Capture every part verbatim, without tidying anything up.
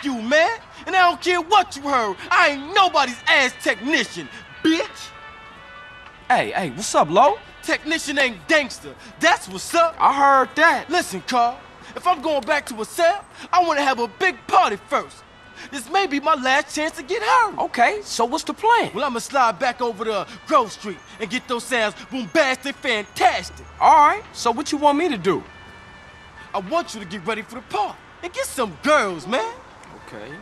Fuck you, man. And I don't care what you heard. I ain't nobody's ass technician, bitch. Hey, hey, what's up, Lo? Technician ain't gangster. That's what's up. I heard that. Listen, Carl, if I'm going back to a cell, I want to have a big party first. This may be my last chance to get hurt. Okay, so what's the plan? Well, I'ma slide back over to Grove Street and get those sounds boom-bastic fantastic. All right, so what you want me to do? I want you to get ready for the party and get some girls, man. Okay.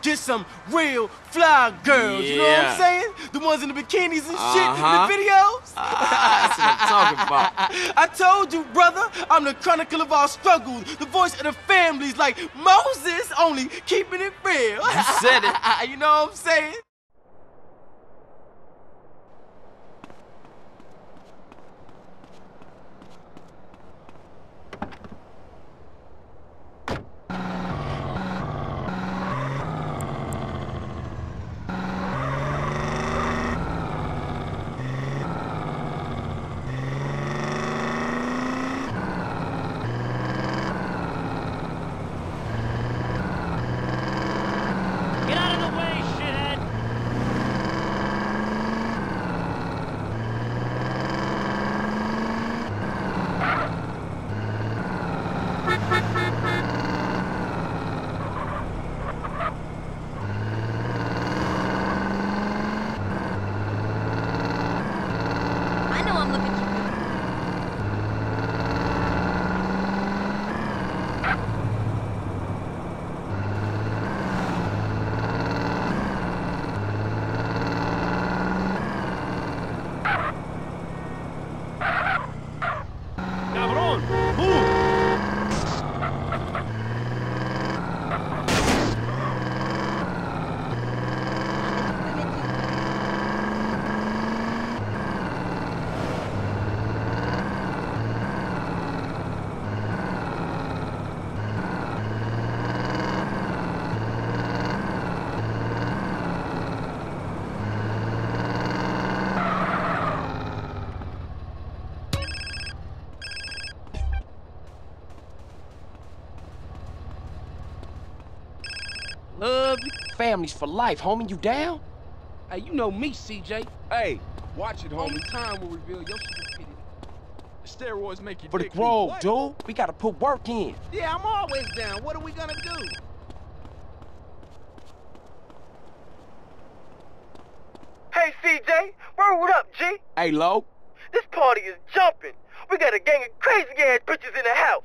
Get some real fly girls, yeah. You know what I'm saying? The ones in the bikinis and shit uh-huh. in the videos. Uh, that's what I'm talking about. I told you, brother, I'm the chronicle of our struggles, the voice of the families, like Moses, only keeping it real. You said it. You know what I'm saying? Families for life, homie. You down? Hey, you know me, C J. Hey, watch it, homie. Time will reveal your stupidity. The steroids make you. For the Grove, dude. We gotta put work in. Yeah, I'm always down. What are we gonna do? Hey, C J. Word up, G. Hey, Lo. This party is jumping. We got a gang of crazy-ass bitches in the house.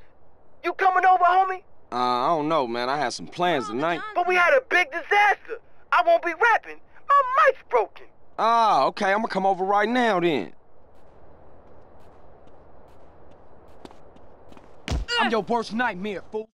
You coming over, homie? Uh, I don't know, man. I had some plans tonight. But we had a big disaster. I won't be rapping. My mic's broken. Ah, okay. I'm gonna come over right now, then. Uh. I'm your worst nightmare, fool.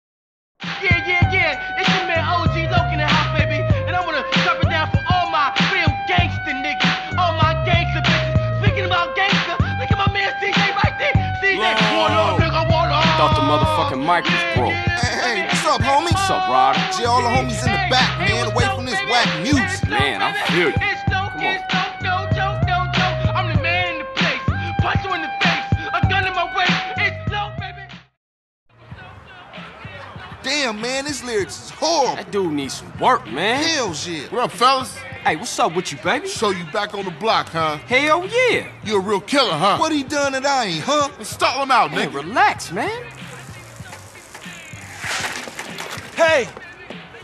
Yeah, yeah, yeah. It's your man O G Loc in the house, baby. And I'm gonna drop it down for all my real gangster niggas. All my gangster bitches. Speaking about gangster, look at my man C J right there. C J, water on, nigga, water on. I thought the motherfucking mic was broke. Yeah, yeah. What's up, homie? What's up, Rod? See all the homies in the back, man, away from this whack music. Man, I feel you. Come on. No, no, no, no. I'm the man in the place. Punch you in the face. A gun in my waist. It's low, baby. Damn, man, this lyrics is horrible. That dude needs some work, man. Hell yeah. What up, fellas? Hey, what's up with you, baby? So you back on the block, huh? Hell yeah. You a real killer, huh? What he done that I ain't, huh? Let's stall him out, man. Hey, relax, man. Hey,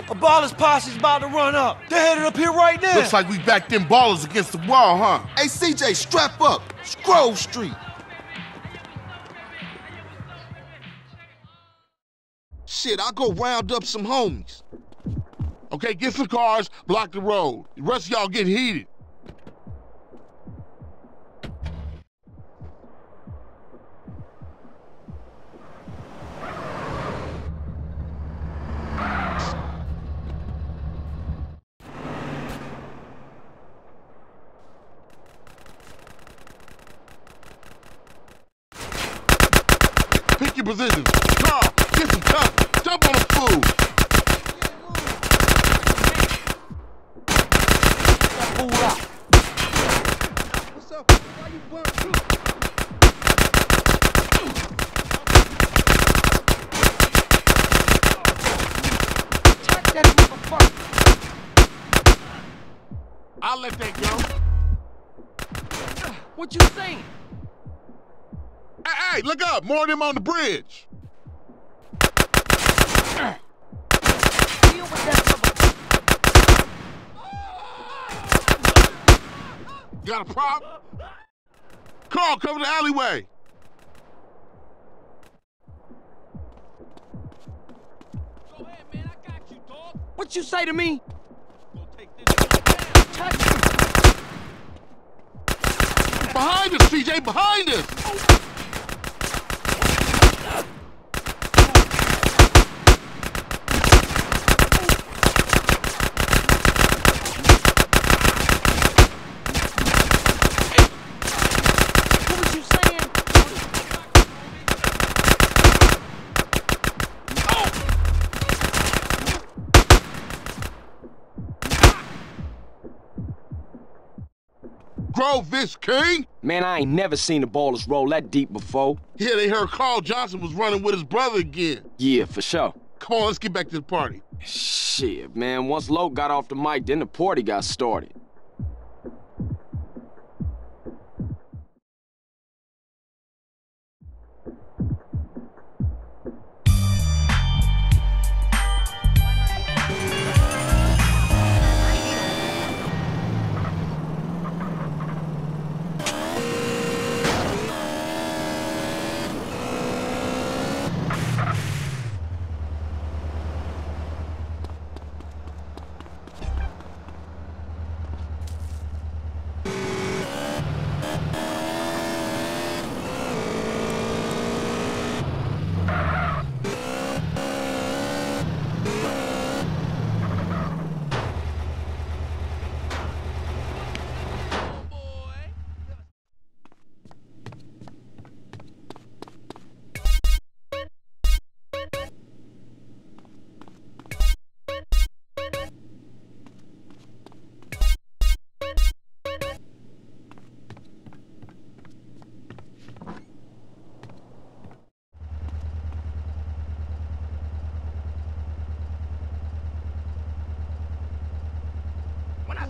a baller's posse's about to run up. They're headed up here right now. Looks like we backed them ballers against the wall, huh? Hey, C J, strap up. It's Grove Street. Shit, I'll go round up some homies. Okay, get some cars, block the road. The rest of y'all get heated. Pick your positions. Carl, get some cover. Jump on the fool. What's up? Why you burning? I'll let that go. What you saying? Hey, hey, look up. More of them on the bridge. Deal with that. Got a problem? Carl, cover the alleyway. Go ahead, man. I got you, dog. What you say to me? Go take this down. Behind us, C J. Behind us. Oh. Grove this king? Man, I ain't never seen the ballers roll that deep before. Yeah, they heard Carl Johnson was running with his brother again. Yeah, for sure. Come on, let's get back to the party. Shit, man, once Loc got off the mic, then the party got started.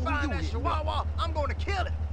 Find that chihuahua, I'm gonna kill it.